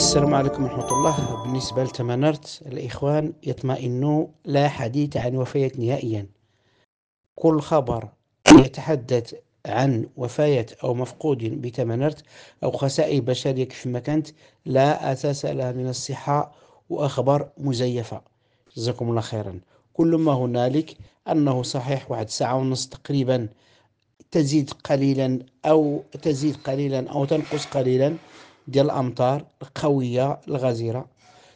السلام عليكم ورحمة الله. بالنسبة لتمنارت الإخوان يطمئنوا، لا حديث عن وفيات نهائيا. كل خبر يتحدث عن وفيات أو مفقود بتمنارت أو خسائر بشرية كيفما كانت لا أساس لها من الصحة وأخبار مزيفة. جزاكم الله خيرا. كل ما هنالك أنه صحيح. 1 ساعة ونص تقريبا تزيد قليلا أو تنقص قليلا ديال الأمطار القوية الغزيرة.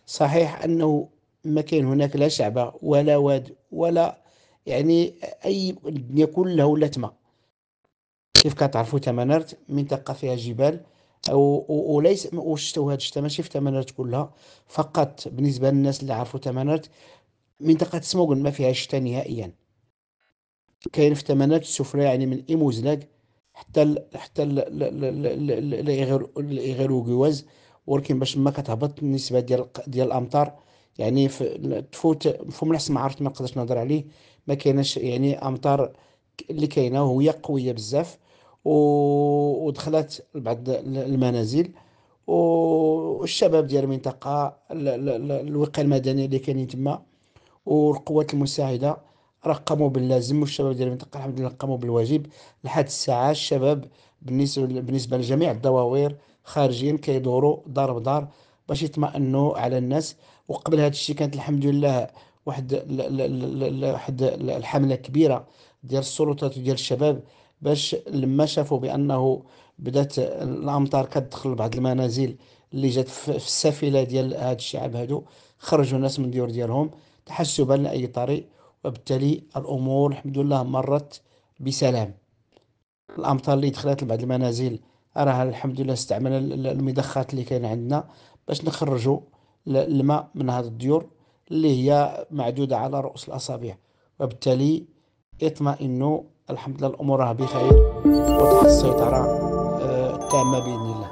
صحيح أنه ما كاين هناك لا شعبة ولا واد ولا يعني أي الدنيا كلها ولات ما. كيف كتعرفوا تمنارت منطقة فيها جبال وليس وشتو هاد الشتا ماشي في تمنارت كلها فقط. بالنسبة للناس اللي عرفوا تمنارت منطقة سموغن ما فيها شتا نهائيا. كاين في تمنارت السفلى يعني من إيموزلاك حتى الإغيروغيواز، ولكن باش ما كتهبط النسبه ديال الامطار يعني تفوت مفهوم الحس ما عرفت ما نقدرش نهضر عليه. ما كايناش يعني امطار اللي كاينه وهي قويه بزاف ودخلت بعض المنازل. والشباب ديال المنطقه الوقايه المدنيه اللي كاينين تما والقوات المساعده رقموا باللازم، والشباب ديال المنطقه الحمد لله قاموا بالواجب. لحد الساعه الشباب بالنسبه لجميع الدواوير خارجين كيدوروا دار بدار باش يطمئنوا على الناس. وقبل هذا الشيء كانت الحمد لله واحد الحمله كبيره ديال السلطات وديال الشباب باش لما شافوا بانه بدات الامطار كتدخل بعض المنازل اللي جات في السفيله ديال هاد الشعب هادو خرجوا الناس من الديور ديالهم تحسبا لاي طريق، وبالتالي الامور الحمد لله مرت بسلام. الامطار اللي دخلت لبعض المنازل راها الحمد لله استعملنا المضخات اللي كاين عندنا باش نخرجوا الماء من هذه الديور اللي هي معدوده على رؤوس الاصابع، وبالتالي اطمئنوا الحمد لله الامور راها بخير وتحت السيطره التامه باذن الله.